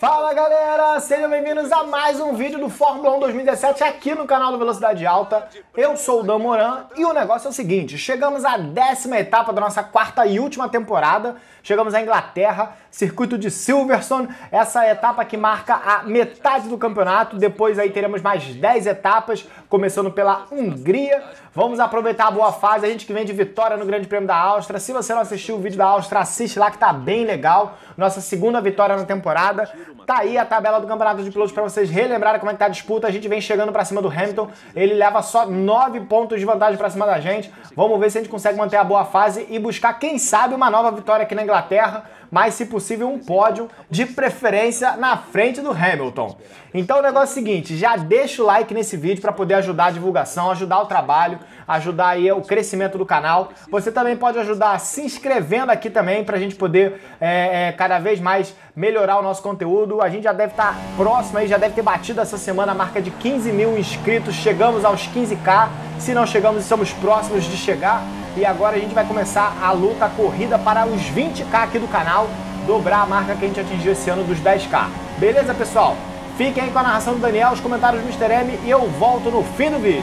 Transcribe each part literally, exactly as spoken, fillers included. Fala galera, sejam bem-vindos a mais um vídeo do Fórmula um dois mil e dezessete aqui no canal do Velocidade Alta. Eu sou o Dan Moran e o negócio é o seguinte, chegamos à décima etapa da nossa quarta e última temporada, chegamos à Inglaterra, circuito de Silverstone, essa etapa que marca a metade do campeonato, depois aí teremos mais dez etapas, começando pela Hungria. Vamos aproveitar a boa fase, a gente que vem de vitória no Grande Prêmio da Áustria. Se você não assistiu o vídeo da Áustria, assiste lá que tá bem legal, nossa segunda vitória na temporada. Tá aí a tabela do Campeonato de Pilotos para vocês relembrarem como é que tá a disputa. A gente vem chegando para cima do Hamilton, ele leva só nove pontos de vantagem para cima da gente. Vamos ver se a gente consegue manter a boa fase e buscar, quem sabe, uma nova vitória aqui na Inglaterra, mas se possível um pódio, de preferência na frente do Hamilton. Então o negócio é o seguinte, já deixa o like nesse vídeo para poder ajudar a divulgação, ajudar o trabalho, ajudar aí o crescimento do canal. Você também pode ajudar se inscrevendo aqui também para a gente poder é, é, cada vez mais melhorar o nosso conteúdo. A gente já deve estar próximo aí, já deve ter batido essa semana a marca de quinze mil inscritos, chegamos aos quinze mil, se não chegamos, estamos próximos de chegar. E agora a gente vai começar a luta, a corrida para os vinte mil aqui do canal, dobrar a marca que a gente atingiu esse ano dos dez mil. Beleza, pessoal? Fiquem aí com a narração do Daniel, os comentários do mister M e eu volto no fim do vídeo.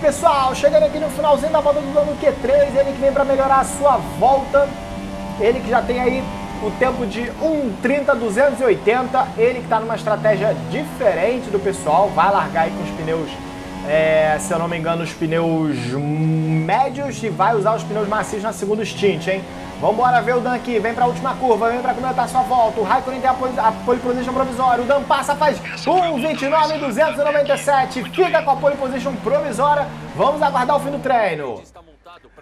Pessoal, chegando aqui no finalzinho da volta do dono Q três, ele que vem para melhorar a sua volta, ele que já tem aí o tempo de um trinta duzentos e oitenta, ele que está numa estratégia diferente do pessoal, vai largar aí com os pneus, é, se eu não me engano, os pneus médios e vai usar os pneus macios na segunda stint, hein? Vambora ver o Dan aqui, vem para a última curva, vem para completar sua volta, o Raikkonen tem a pole, a pole position provisória, o Dan passa, faz um vinte e nove duzentos e noventa e sete, fica com a pole position provisória, vamos aguardar o fim do treino.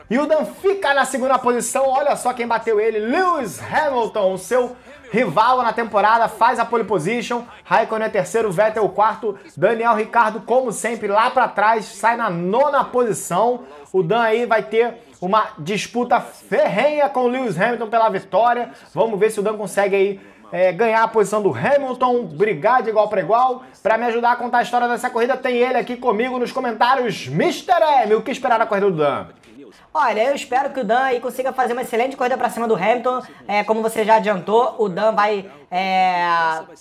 E o Dan fica na segunda posição, olha só quem bateu ele, Lewis Hamilton, o seu rival na temporada, faz a pole position, Raikkonen é terceiro, Vettel quarto, Daniel Ricciardo, como sempre, lá para trás, sai na nona posição, o Dan aí vai ter uma disputa ferrenha com o Lewis Hamilton pela vitória. Vamos ver se o Dan consegue aí, é, ganhar a posição do Hamilton, brigar de igual para igual. Para me ajudar a contar a história dessa corrida, tem ele aqui comigo nos comentários, mister M. O que esperar da corrida do Dan? Olha, eu espero que o Dan aí consiga fazer uma excelente corrida para cima do Hamilton. É, como você já adiantou, o Dan vai é,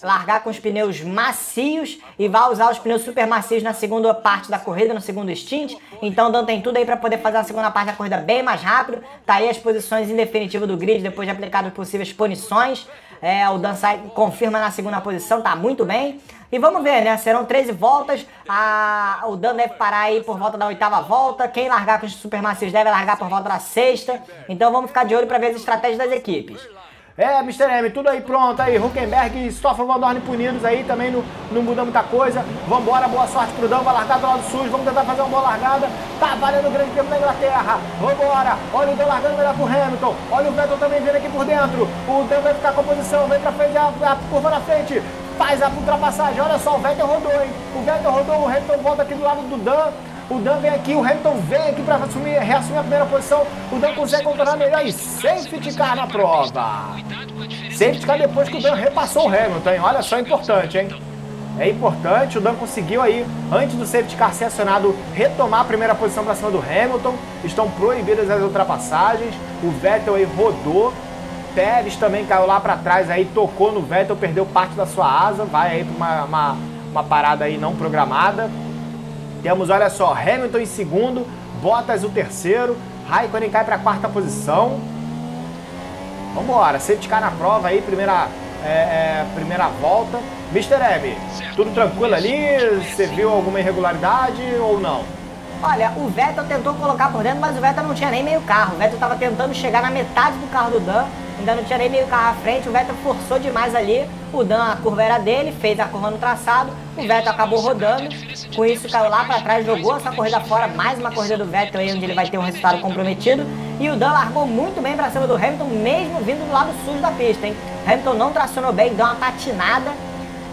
largar com os pneus macios e vai usar os pneus super macios na segunda parte da corrida, no segundo stint. Então o Dan tem tudo aí para poder fazer a segunda parte da corrida bem mais rápido. Tá aí as posições em definitivo do grid depois de aplicar as possíveis punições. É, o Dan sai, confirma na segunda posição, tá muito bem. E vamos ver, né? Serão treze voltas. A... O Dan deve parar aí por volta da oitava volta. Quem largar com os supermacios deve largar por volta da sexta. Então vamos ficar de olho para ver as estratégias das equipes. É, mister M, tudo aí pronto aí. Hulkenberg e Stoffel Vandoorne punidos aí também, não, não muda muita coisa. Vambora, boa sorte pro Dan. Vai largar do lado sul. Vamos tentar fazer uma boa largada. Tá valendo o Grande Prêmio da Inglaterra. Vambora. Olha o Dan largando melhor pro Hamilton. Olha o Vettel também vindo aqui por dentro. O Dan vai ficar com a posição. Vem pra frente, a, a curva na frente. Faz a ultrapassagem, olha só, o Vettel rodou, hein? O Vettel rodou, o Hamilton volta aqui do lado do Dan. O Dan vem aqui, o Hamilton vem aqui para assumir, reassumir a primeira posição. O Dan consegue contornar melhor e safety car na prova. Safety car depois que o Dan repassou o Hamilton, hein? Olha só, é importante, hein? É importante, o Dan conseguiu aí, antes do safety car ser acionado, retomar a primeira posição para cima do Hamilton. Estão proibidas as ultrapassagens, o Vettel aí rodou. Pérez também caiu lá para trás, aí tocou no Vettel, perdeu parte da sua asa, vai aí para uma, uma, uma parada aí não programada. Temos, olha só, Hamilton em segundo, Bottas o terceiro, Raikkonen cai para a quarta posição. Vambora, safety car na prova aí, primeira, é, é, primeira volta. mister M, tudo tranquilo ali? Você viu alguma irregularidade ou não? Olha, o Vettel tentou colocar por dentro, mas o Vettel não tinha nem meio carro. O Vettel estava tentando chegar na metade do carro do Dan, ainda não tinha nem meio carro à frente. O Vettel forçou demais ali. O Dan, a curva era dele, fez a curva no traçado. O Vettel acabou rodando. Com isso, caiu lá para trás, jogou essa corrida fora. Mais uma corrida do Vettel aí, onde ele vai ter um resultado comprometido. E o Dan largou muito bem para cima do Hamilton, mesmo vindo do lado sujo da pista, hein? Hamilton não tracionou bem, deu uma patinada.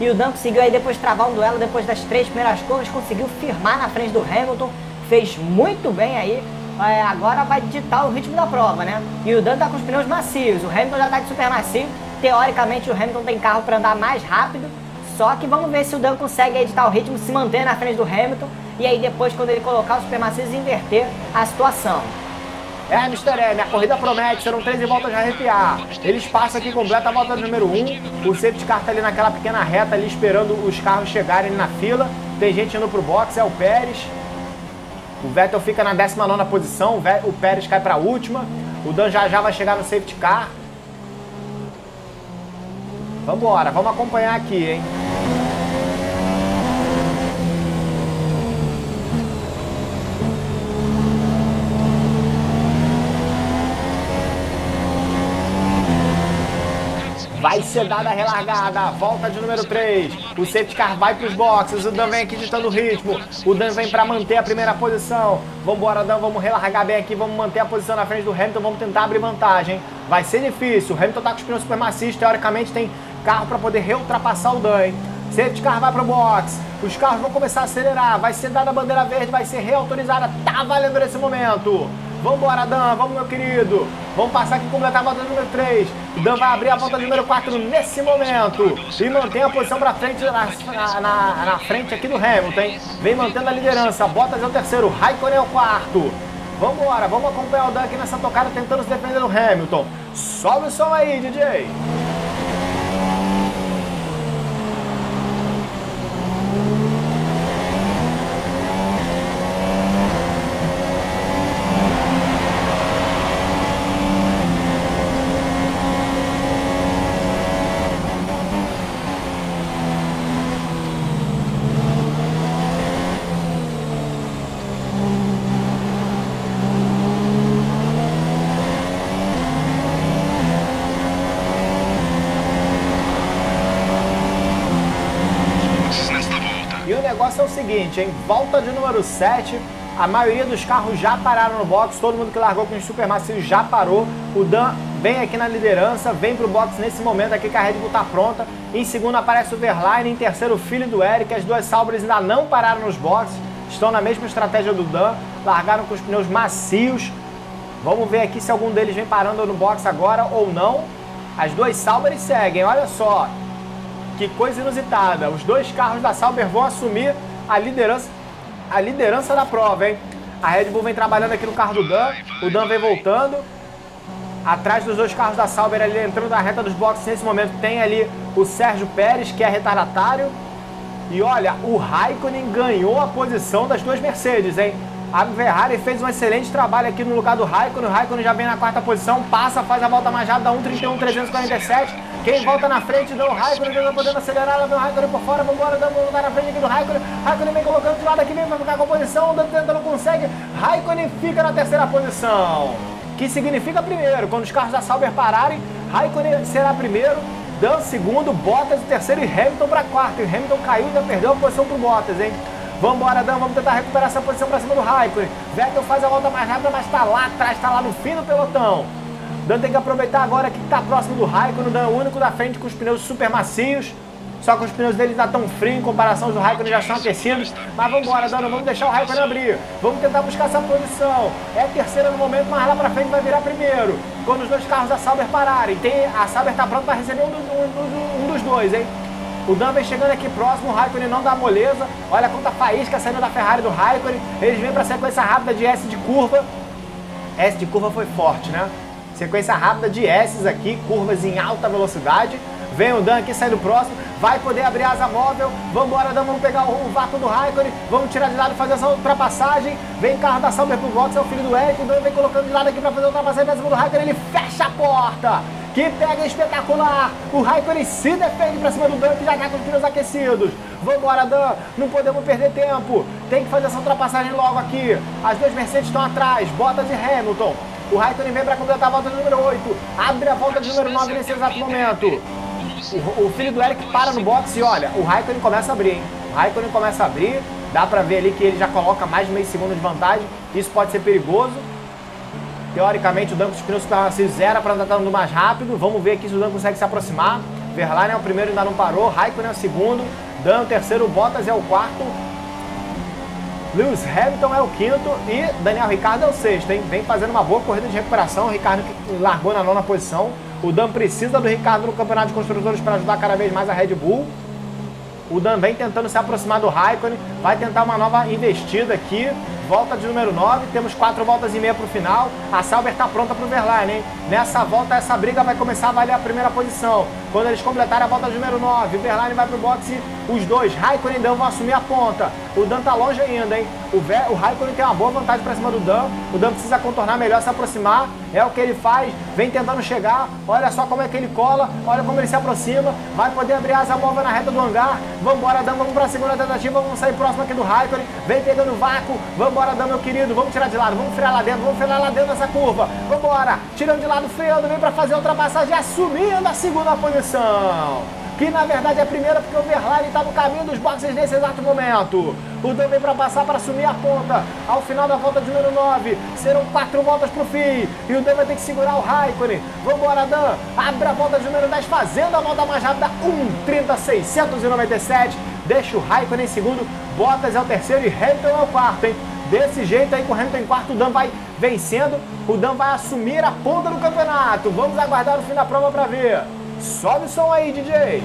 E o Dan conseguiu aí depois travar um duelo, depois das três primeiras curvas, conseguiu firmar na frente do Hamilton. Fez muito bem aí. É, agora vai ditar o ritmo da prova, né? E o Dan tá com os pneus macios, o Hamilton já tá de super macio. Teoricamente o Hamilton tem carro para andar mais rápido, só que vamos ver se o Dan consegue editar o ritmo, se manter na frente do Hamilton, e aí depois, quando ele colocar os super macios, inverter a situação. É, mister M, a corrida promete, serão treze voltas de arrepiar. Eles passam aqui, completa a volta número um, o safety car tá ali naquela pequena reta ali, esperando os carros chegarem na fila. Tem gente indo pro box, é o Pérez. O Vettel fica na décima nona posição, o Pérez cai para a última. O Dan já já vai chegar no safety car. Vambora, vamos acompanhar aqui, hein? Vai ser dada a relargada, volta de número três, o safety car vai para os boxes, o Dan vem aqui ditando o ritmo, o Dan vem para manter a primeira posição. Vambora, Dan, vamos relargar bem aqui, vamos manter a posição na frente do Hamilton, vamos tentar abrir vantagem. Vai ser difícil, o Hamilton tá com os pneus super macios, teoricamente tem carro para poder reultrapassar o Dan, hein? Safety car vai para o box, os carros vão começar a acelerar, vai ser dada a bandeira verde, vai ser reautorizada, tá valendo nesse momento. Vambora, Dan, vamos, meu querido. Vamos passar aqui e completar a volta número três. Dan vai abrir a volta número quatro nesse momento. E mantém a posição pra frente, na, na, na frente aqui do Hamilton, hein? Vem mantendo a liderança. Bottas é o terceiro, Raikkonen é o quarto. Vambora, vamos acompanhar o Dan aqui nessa tocada, tentando se defender do Hamilton. Sobe o som aí, D J. O negócio é o seguinte, hein? Volta de número sete, a maioria dos carros já pararam no box, todo mundo que largou com os supermacios já parou. O Dan vem aqui na liderança, vem pro box nesse momento aqui que a Red Bull tá pronta. Em segundo aparece o Verlaine, em terceiro o filho do Eric. As duas Saubres ainda não pararam nos boxes, estão na mesma estratégia do Dan, largaram com os pneus macios. Vamos ver aqui se algum deles vem parando no box agora ou não. As duas Saubres seguem, olha só. Que coisa inusitada, os dois carros da Sauber vão assumir a liderança, a liderança da prova, hein? A Red Bull vem trabalhando aqui no carro do Dan, o Dan vem voltando. Atrás dos dois carros da Sauber, ali entrando na reta dos boxes nesse momento, tem ali o Sérgio Pérez, que é retardatário. E olha, o Raikkonen ganhou a posição das duas Mercedes, hein? A Ferrari fez um excelente trabalho aqui no lugar do Raikkonen. O Raikkonen já vem na quarta posição, passa, faz a volta mais rápida, um trinta e um trezentos e quarenta e sete. Quem volta na frente do Raikkonen, não podendo acelerar, vem o Raikkonen por fora, vambora, dando um lugar na frente aqui do Raikkonen. Raikkonen vem colocando de lado aqui, vem pra ficar com a posição, o Dan tenta, não consegue. Raikkonen fica na terceira posição, que significa primeiro. Quando os carros da Sauber pararem, Raikkonen será primeiro, Dan segundo, Bottas o terceiro e Hamilton para quarto. E Hamilton caiu e ainda perdeu a posição pro Bottas, hein? Vambora, Dan, vamos tentar recuperar essa posição pra cima do Raikkonen. Vettel faz a volta mais rápida, mas tá lá atrás, tá lá no fim do pelotão. Dan tem que aproveitar agora que tá próximo do Raikkonen. Dan é o único da frente com os pneus super macios. Só que os pneus dele ainda tão frios em comparação aos do Raikkonen, já estão aquecidos. Mas vambora, Dan, não vamos deixar o Raikkonen abrir. Vamos tentar buscar essa posição. É a terceira no momento, mas lá pra frente vai virar primeiro. Quando os dois carros da Sauber pararem, tem... a Sauber tá pronta pra receber um dos, um, um, um dos dois, hein? O Dan vem chegando aqui próximo, o Raikkonen não dá moleza. Olha quanta faísca saindo da Ferrari do Raikkonen. Eles vêm para a sequência rápida de S de curva. S de curva foi forte, né? Sequência rápida de S's aqui, curvas em alta velocidade. Vem o Dan aqui saindo próximo, vai poder abrir a asa móvel. Vambora, Dan, vamos pegar o vácuo do Raikkonen, vamos tirar de lado e fazer essa ultrapassagem. Vem carro da Sauber pro box, é o filho do Eric. O Dan vem colocando de lado aqui para fazer a ultrapassagem pra cima do Raikkonen, ele fecha a porta. que pega espetacular. O Raikkonen se defende pra cima do Dan, que já tá com os pneus aquecidos. Vambora, Dan, não podemos perder tempo. Tem que fazer essa ultrapassagem logo aqui. As duas Mercedes estão atrás, Bottas e Hamilton. O Raikkonen vem pra completar a volta de número oito. Abre a volta de número nove nesse exato momento. O, o filho do Eric para no boxe e olha, o Raikkonen começa a abrir, hein? O Raikkonen começa a abrir. Dá pra ver ali que ele já coloca mais de meio segundo de vantagem. Isso pode ser perigoso. Teoricamente, o Dan com os pneus se zera para andar andando mais rápido. Vamos ver aqui se o Dan consegue se aproximar. Verlaine é o primeiro, ainda não parou. Raikkonen é o segundo. Dan é o terceiro. Bottas é o quarto. Lewis Hamilton é o quinto. E Daniel Ricciardo é o sexto, hein? Vem fazendo uma boa corrida de recuperação. O Ricciardo largou na nona posição. O Dan precisa do Ricciardo no Campeonato de Construtores para ajudar cada vez mais a Red Bull. O Dan vem tentando se aproximar do Raikkonen, vai tentar uma nova investida aqui, volta de número nove, temos quatro voltas e meia para o final, a Sauber está pronta para o Verlaine, hein? Nessa volta, essa briga vai começar a valer a primeira posição, quando eles completarem a volta de número nove, o Verlaine vai para o boxe, os dois, Raikkonen e Dan vão assumir a ponta, o Dan está longe ainda, hein? O, Ver... o Raikkonen tem uma boa vantagem para cima do Dan, o Dan precisa contornar melhor, se aproximar, é o que ele faz, vem tentando chegar, olha só como é que ele cola, olha como ele se aproxima, vai poder abrir a asa móvel na reta do hangar. Vambora, Dan, vamos para a segunda tentativa, vamos sair próximo aqui do Raikkonen, vem pegando o vácuo, vambora, Dan, meu querido, vamos tirar de lado, vamos frear lá dentro, vamos frear lá dentro nessa curva, vambora, tirando de lado, freando, vem para fazer a ultrapassagem, assumindo a segunda posição, que na verdade é a primeira porque o Verlaine está no caminho dos boxes nesse exato momento. O Dan vem para passar, para assumir a ponta. Ao final da volta de número nove, serão quatro voltas para o fim. E o Dan vai ter que segurar o Raikkonen. Vambora, Dan. Abre a volta de número dez, fazendo a volta mais rápida. um trinta seiscentos e noventa e sete. Deixa o Raikkonen em segundo. Bottas é o terceiro e Hamilton é o quarto, hein? Desse jeito aí, com o Hamilton em quarto, o Dan vai vencendo. O Dan vai assumir a ponta do campeonato. Vamos aguardar o fim da prova para ver. Sobe o som aí, D J.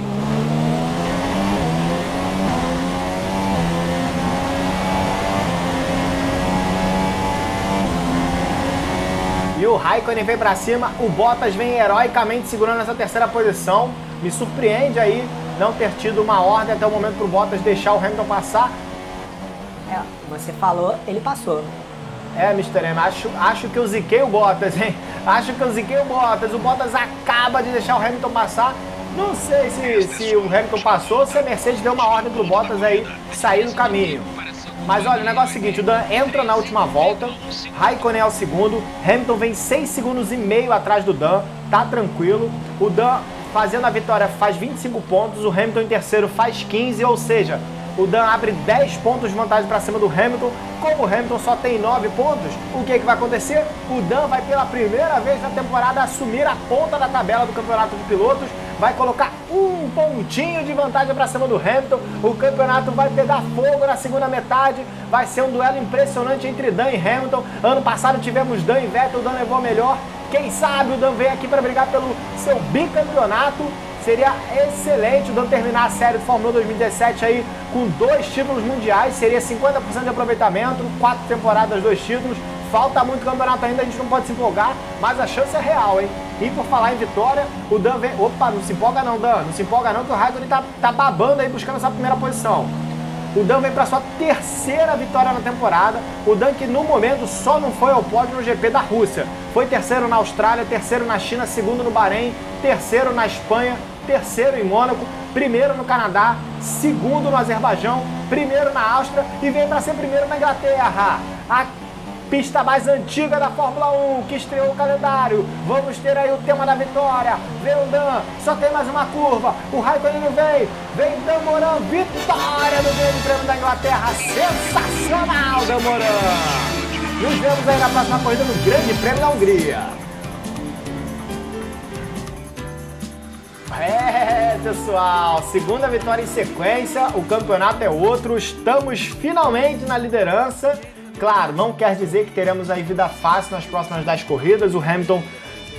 E o Raikkonen vem pra cima, o Bottas vem heroicamente segurando essa terceira posição. Me surpreende aí não ter tido uma ordem até o momento pro Bottas deixar o Hamilton passar. É, você falou, ele passou. É, mister M, acho, acho que eu ziquei o Bottas, hein? Acho que eu ziquei o Bottas. O Bottas acaba de deixar o Hamilton passar. Não sei se, se o Hamilton passou ou se a Mercedes deu uma ordem pro Bottas aí sair do caminho. Mas olha, o negócio é o seguinte, o Dan entra na última volta, Raikkonen é o segundo, Hamilton vem seis segundos e meio atrás do Dan, tá tranquilo. O Dan fazendo a vitória faz vinte e cinco pontos, o Hamilton em terceiro faz quinze, ou seja, o Dan abre dez pontos de vantagem para cima do Hamilton. Como o Hamilton só tem nove pontos, o que, é que vai acontecer? O Dan vai pela primeira vez na temporada assumir a ponta da tabela do Campeonato de Pilotos, vai colocar um pontinho de vantagem para cima do Hamilton, o campeonato vai pegar fogo na segunda metade, vai ser um duelo impressionante entre Dan e Hamilton. Ano passado tivemos Dan e Vettel, o Dan levou melhor, quem sabe o Dan vem aqui para brigar pelo seu bicampeonato. Seria excelente o Dan terminar a série do Fórmula dois mil e dezessete aí com dois títulos mundiais, seria cinquenta por cento de aproveitamento, quatro temporadas, dois títulos, falta muito campeonato ainda, a gente não pode se empolgar, mas a chance é real, hein? E por falar em vitória, o Dan vem... Opa, não se empolga não, Dan, não se empolga não, que o Raikkonen tá, tá babando aí, buscando essa primeira posição. O Dan vem para sua terceira vitória na temporada, o Dan que no momento só não foi ao pódio no G P da Rússia, foi terceiro na Austrália, terceiro na China, segundo no Bahrein, terceiro na Espanha, terceiro em Mônaco, primeiro no Canadá, segundo no Azerbaijão, primeiro na Áustria e vem para ser primeiro na Inglaterra. A pista mais antiga da Fórmula um, que estreou o calendário. Vamos ter aí o tema da vitória. Vem o Dan, só tem mais uma curva. O Raikkonen não vem. Vem Dan Moran, vitória do Grande Prêmio da Inglaterra. Sensacional, Dan Moran. Nos vemos aí na próxima corrida no Grande Prêmio da Hungria. É, pessoal, segunda vitória em sequência, o campeonato é outro, estamos finalmente na liderança. Claro, não quer dizer que teremos aí vida fácil nas próximas dez corridas, o Hamilton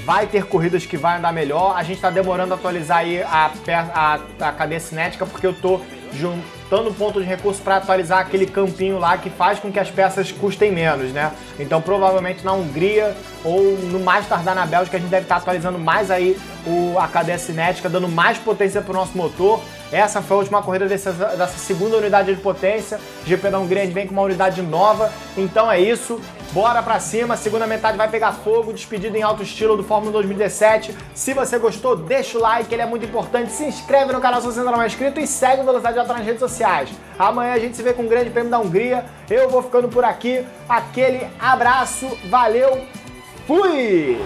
vai ter corridas que vai andar melhor. A gente está demorando a atualizar aí a, a, a cadeia cinética porque eu tô juntando ponto de recurso para atualizar aquele campinho lá que faz com que as peças custem menos, né? Então provavelmente na Hungria ou no mais tardar na Bélgica a gente deve estar atualizando mais aí o, a cadeia cinética, dando mais potência para o nosso motor. Essa foi a última corrida dessa, dessa segunda unidade de potência, G P da Hungria a gente vem com uma unidade nova, então é isso. Bora pra cima, segunda metade vai pegar fogo, despedido em alto estilo do Fórmula dois mil e dezessete. Se você gostou, deixa o like, ele é muito importante. Se inscreve no canal se você ainda não é inscrito e segue o Velocidade Alta nas redes sociais. Amanhã a gente se vê com o Grande Prêmio da Hungria. Eu vou ficando por aqui. Aquele abraço, valeu, fui!